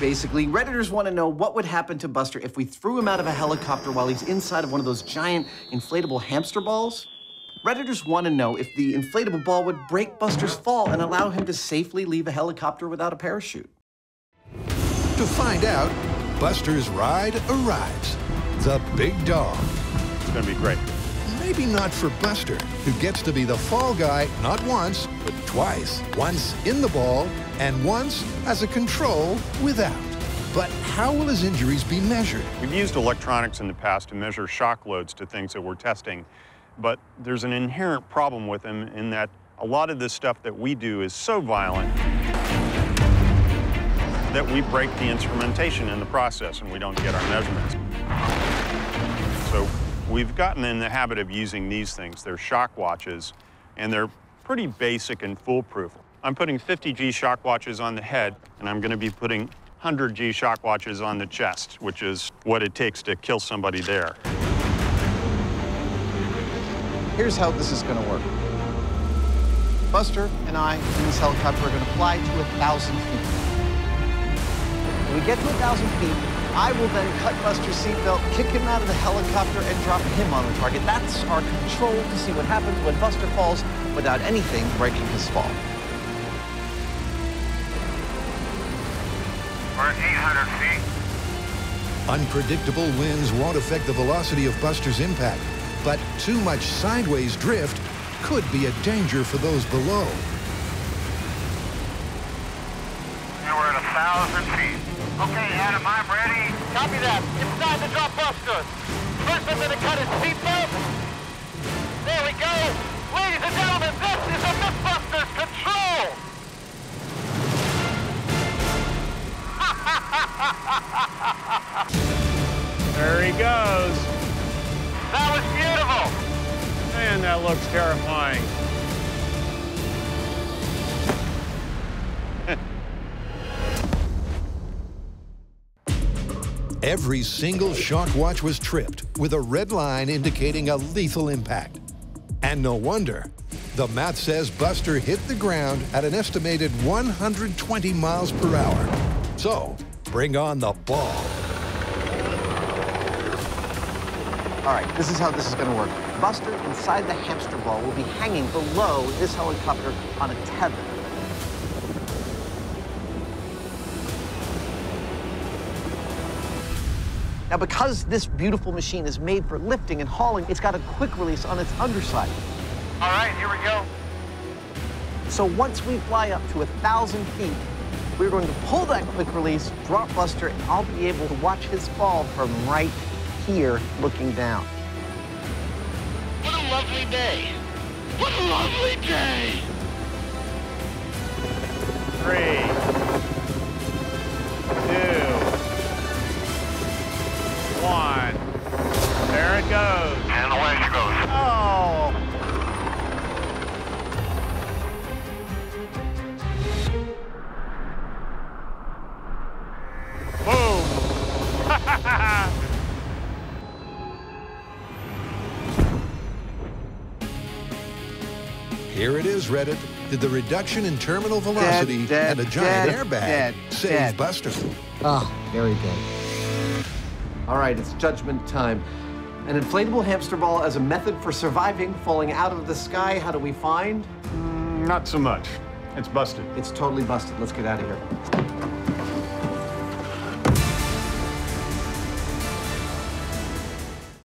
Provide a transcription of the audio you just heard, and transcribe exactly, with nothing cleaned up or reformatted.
basically. Redditors want to know what would happen to Buster if we threw him out of a helicopter while he's inside of one of those giant inflatable hamster balls. Redditors want to know if the inflatable ball would break Buster's fall and allow him to safely leave a helicopter without a parachute. To find out, Buster's ride arrives. The big dog. It's going to be great. Maybe not for Buster, who gets to be the fall guy not once, but twice. Once in the ball, and once as a control without. But how will his injuries be measured? We've used electronics in the past to measure shock loads to things that we're testing, but there's an inherent problem with them in that a lot of the stuff that we do is so violent that we break the instrumentation in the process and we don't get our measurements. So we've gotten in the habit of using these things. They're shock watches, and they're pretty basic and foolproof. I'm putting fifty G shock watches on the head, and I'm going to be putting one hundred G shock watches on the chest, which is what it takes to kill somebody there. Here's how this is going to work. Buster and I in this helicopter are going to fly to one thousand feet. When we get to one thousand feet, I will then cut Buster's seatbelt, kick him out of the helicopter, and drop him on the target. That's our control to see what happens when Buster falls without anything breaking his fall. We're at eight hundred feet. Unpredictable winds won't affect the velocity of Buster's impact, but too much sideways drift could be a danger for those below. Now we're at one thousand feet. Okay, Adam, I'm ready. Copy that. It's time to drop Buster. First, I'm going to cut his seatbelt. There we go. Ladies and gentlemen, this is a MythBusters control. There he goes. That was beautiful. Man, that looks terrifying. Every single shock watch was tripped, with a red line indicating a lethal impact. And no wonder. The math says Buster hit the ground at an estimated one hundred twenty miles per hour. So, bring on the ball. All right, this is how this is going to work. Buster, inside the hamster ball, will be hanging below this helicopter on a tether. Now, because this beautiful machine is made for lifting and hauling, it's got a quick release on its underside. All right, here we go. So once we fly up to one thousand feet, we're going to pull that quick release, drop Buster, and I'll be able to watch his fall from right here looking down. What a lovely day. What a lovely day. Three, two, one. There it goes. And away she goes. Oh. Boom. Here it is, Reddit. Did the reduction in terminal velocity dead, dead, and a giant dead, airbag dead, save dead. Buster? Ah, oh, very good. All right, it's judgment time. An inflatable hamster ball as a method for surviving falling out of the sky, how do we find? Mm, not so much. It's busted. It's totally busted. Let's get out of here.